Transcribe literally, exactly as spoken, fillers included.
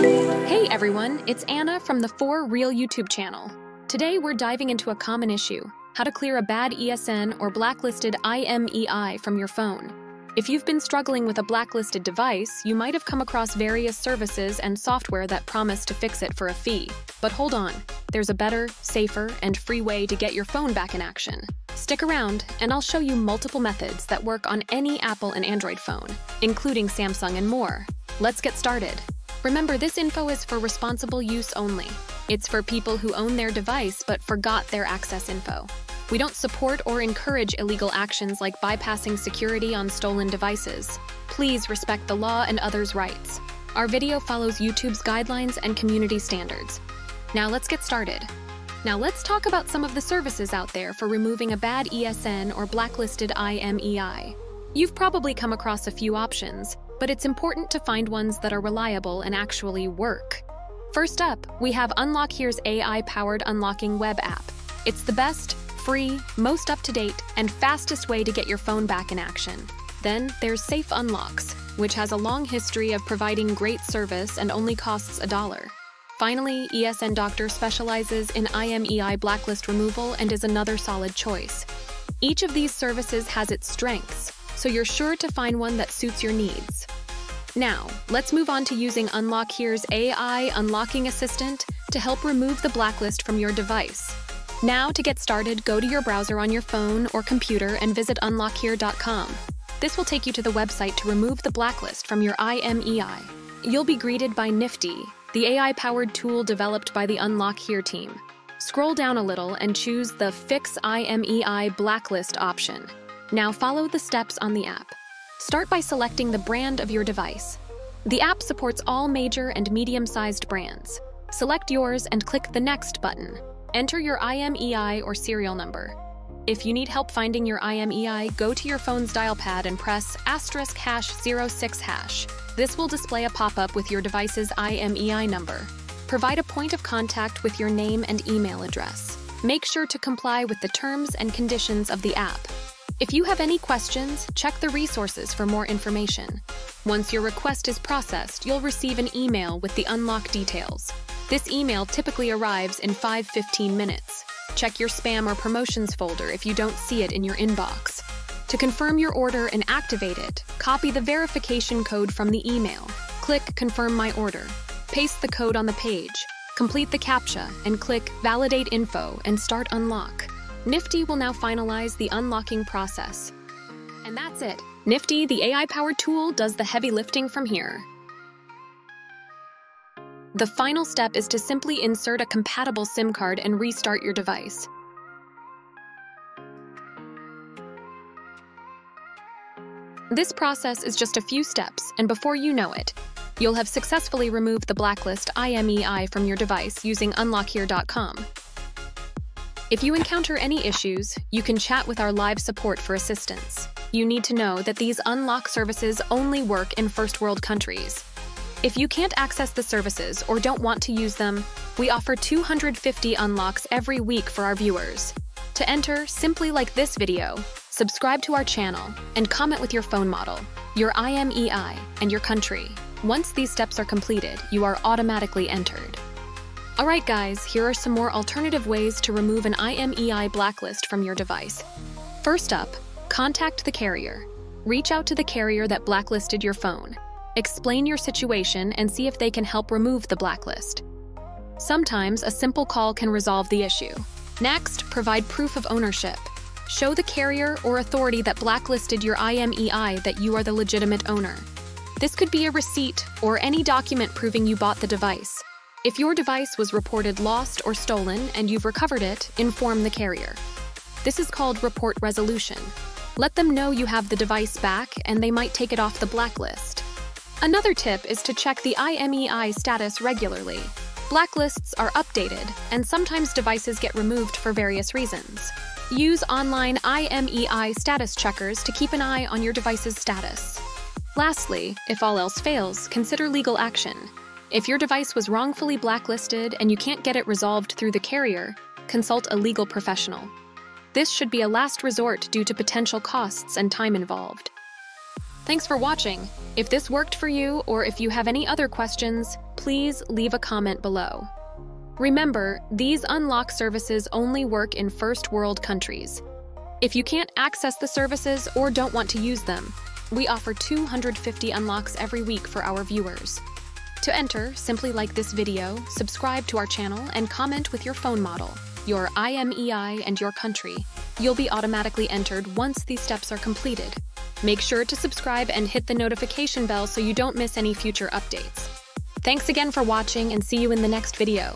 Hey everyone, it's Anna from the four R I L YouTube channel. Today we're diving into a common issue, how to clear a bad E S N or blacklisted I M E I from your phone. If you've been struggling with a blacklisted device, you might have come across various services and software that promise to fix it for a fee. But hold on, there's a better, safer, and free way to get your phone back in action. Stick around, and I'll show you multiple methods that work on any Apple and Android phone, including Samsung and more. Let's get started. Remember, this info is for responsible use only. It's for people who own their device but forgot their access info. We don't support or encourage illegal actions like bypassing security on stolen devices. Please respect the law and others' rights. Our video follows YouTube's guidelines and community standards. Now let's get started. Now let's talk about some of the services out there for removing a bad E S N or blacklisted I M E I. You've probably come across a few options, but it's important to find ones that are reliable and actually work. First up, we have UnlockHere's A I-powered unlocking web app. It's the best, free, most up-to-date, and fastest way to get your phone back in action. Then there's Safe Unlocks, which has a long history of providing great service and only costs a dollar. Finally, E S N Doctor specializes in I M E I blacklist removal and is another solid choice. Each of these services has its strengths, so you're sure to find one that suits your needs. Now, let's move on to using UnlockHere's A I Unlocking Assistant to help remove the blacklist from your device. Now, to get started, go to your browser on your phone or computer and visit unlock here dot com. This will take you to the website to remove the blacklist from your I M E I. You'll be greeted by Nifty, the A I-powered tool developed by the UnlockHere team. Scroll down a little and choose the Fix I M E I Blacklist option. Now follow the steps on the app. Start by selecting the brand of your device. The app supports all major and medium-sized brands. Select yours and click the Next button. Enter your I M E I or serial number. If you need help finding your I M E I, go to your phone's dial pad and press asterisk hash zero six hash. This will display a pop-up with your device's I M E I number. Provide a point of contact with your name and email address. Make sure to comply with the terms and conditions of the app. If you have any questions, check the resources for more information. Once your request is processed, you'll receive an email with the unlock details. This email typically arrives in five to fifteen minutes. Check your spam or promotions folder if you don't see it in your inbox. To confirm your order and activate it, copy the verification code from the email. Click Confirm My Order. Paste the code on the page. Complete the CAPTCHA and click Validate Info and start unlock. Nifty will now finalize the unlocking process. And that's it. Nifty, the A I-powered tool, does the heavy lifting from here. The final step is to simply insert a compatible SIM card and restart your device. This process is just a few steps, and before you know it, you'll have successfully removed the blacklist I M E I from your device using unlock here dot com. If you encounter any issues, you can chat with our live support for assistance. You need to know that these unlock services only work in first world countries. If you can't access the services or don't want to use them, we offer two hundred fifty unlocks every week for our viewers. To enter, simply like this video, subscribe to our channel, and comment with your phone model, your I M E I, and your country. Once these steps are completed, you are automatically entered. Alright guys, here are some more alternative ways to remove an I M E I blacklist from your device. First up, contact the carrier. Reach out to the carrier that blacklisted your phone. Explain your situation and see if they can help remove the blacklist. Sometimes a simple call can resolve the issue. Next, provide proof of ownership. Show the carrier or authority that blacklisted your I M E I that you are the legitimate owner. This could be a receipt or any document proving you bought the device. If your device was reported lost or stolen and you've recovered it, inform the carrier. This is called report resolution. Let them know you have the device back and they might take it off the blacklist. Another tip is to check the I M E I status regularly. Blacklists are updated, and sometimes devices get removed for various reasons. Use online I M E I status checkers to keep an eye on your device's status. Lastly, if all else fails, consider legal action. If your device was wrongfully blacklisted and you can't get it resolved through the carrier, consult a legal professional. This should be a last resort due to potential costs and time involved. Thanks for watching. If this worked for you or if you have any other questions, please leave a comment below. Remember, these unlock services only work in first world countries. If you can't access the services or don't want to use them, we offer two hundred fifty unlocks every week for our viewers. To enter, simply like this video, subscribe to our channel, and comment with your phone model, your I M E I, and your country. You'll be automatically entered once these steps are completed. Make sure to subscribe and hit the notification bell so you don't miss any future updates. Thanks again for watching, and see you in the next video.